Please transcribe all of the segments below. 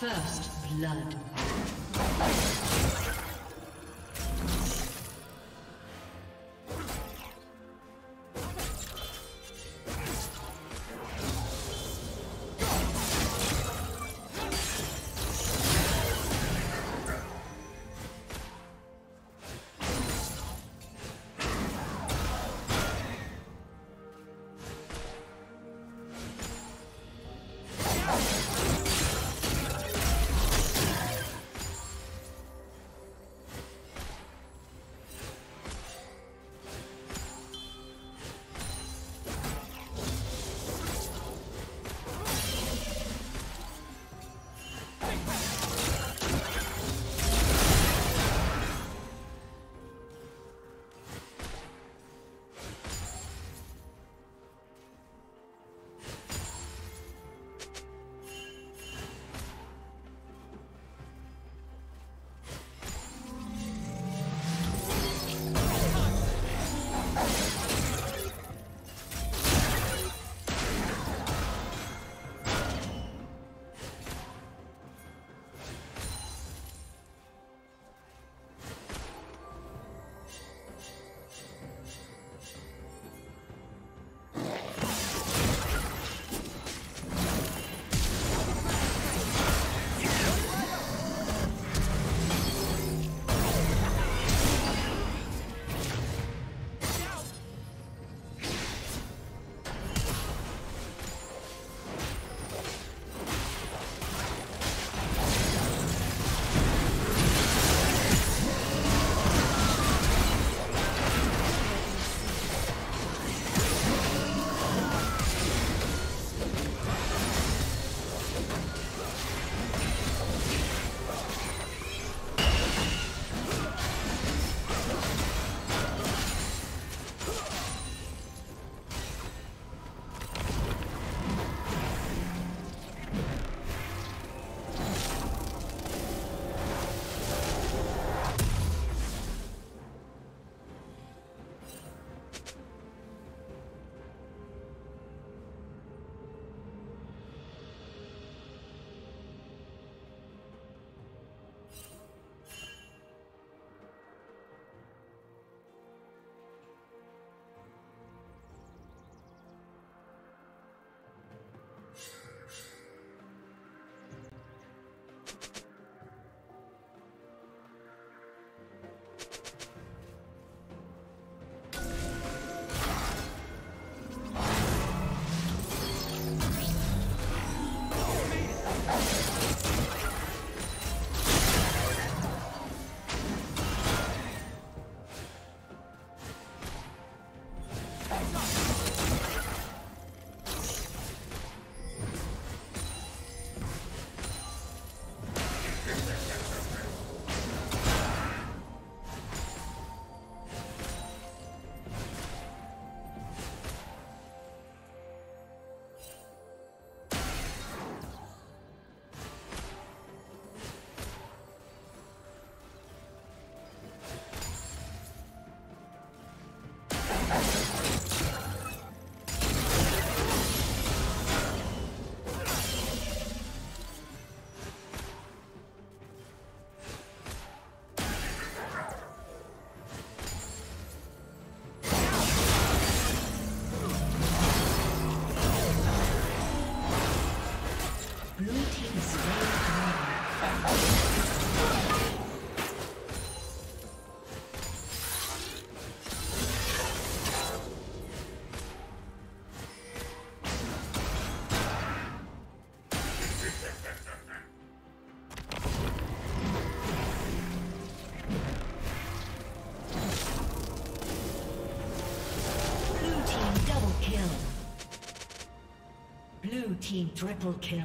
First blood. Team triple kill.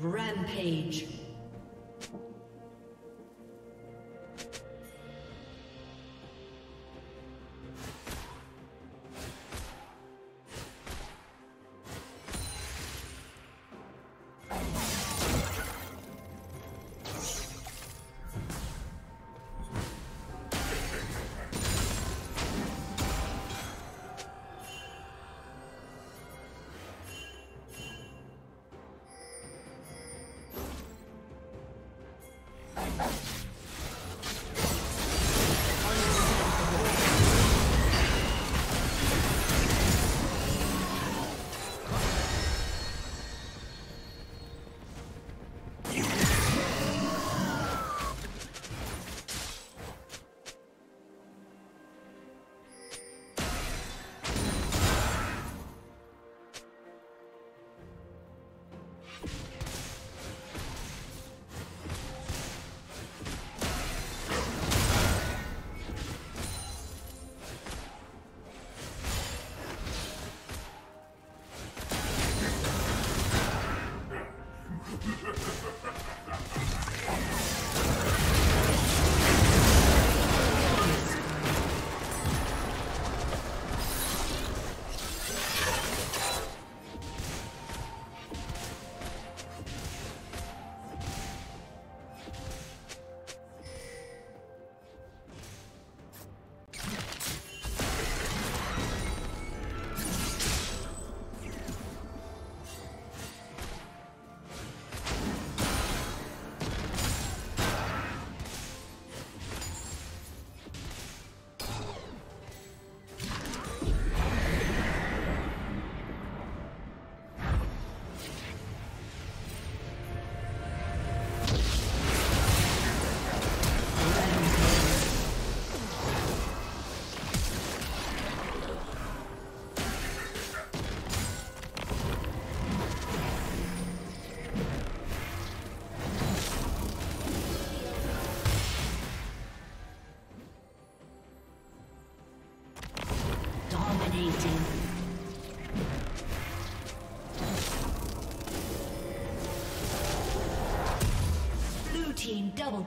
Rampage. Blue team double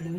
Blue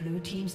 Blue team's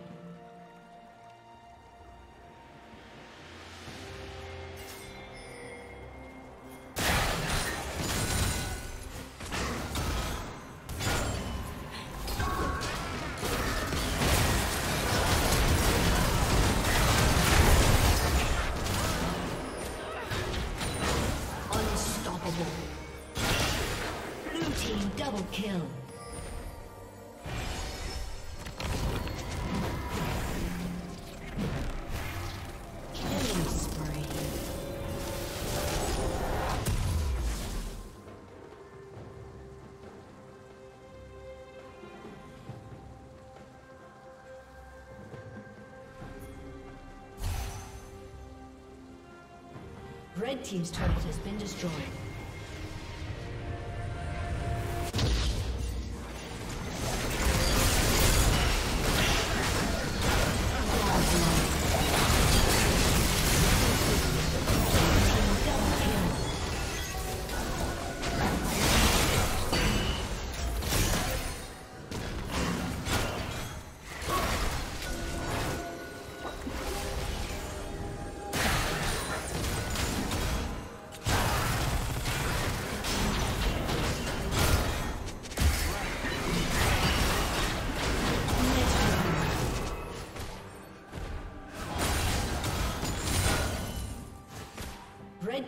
Unstoppable. Blue team double kill. Red team's turret has been destroyed. Red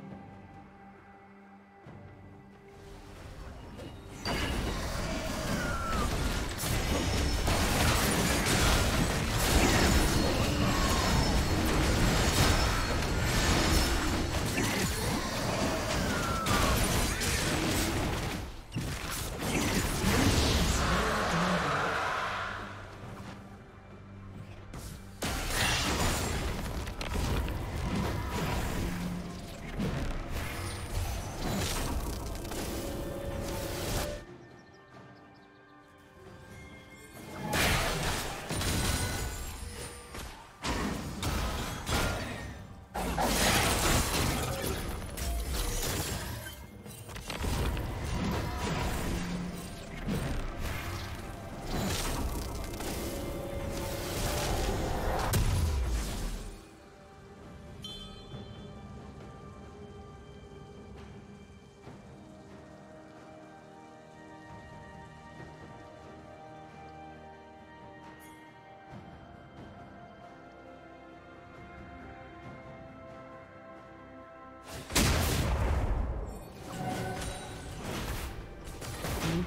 Blue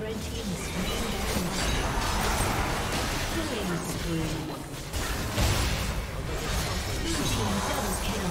Red Team is killing spree. Blue Team double kill.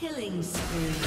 Killing spree.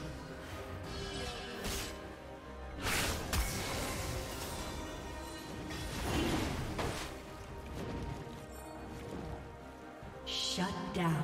Shut down.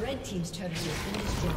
Red team's turret has been destroyed.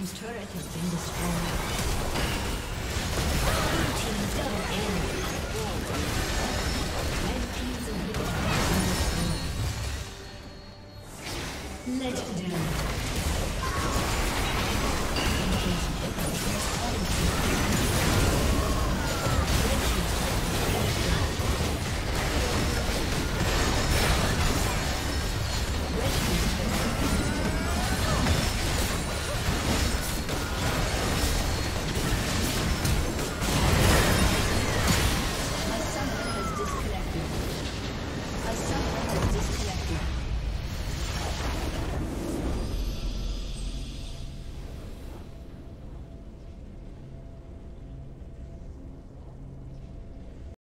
team's turret has been destroyed. Blue team double kill. Red team's inhibitor has been destroyed. Legendary.